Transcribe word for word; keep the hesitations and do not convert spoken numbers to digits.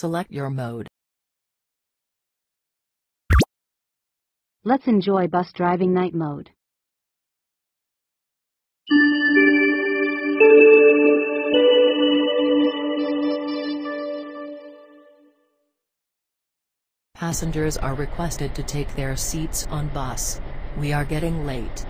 Select your mode. Let's enjoy bus driving night mode. Passengers are requested to take their seats on bus. We are getting late.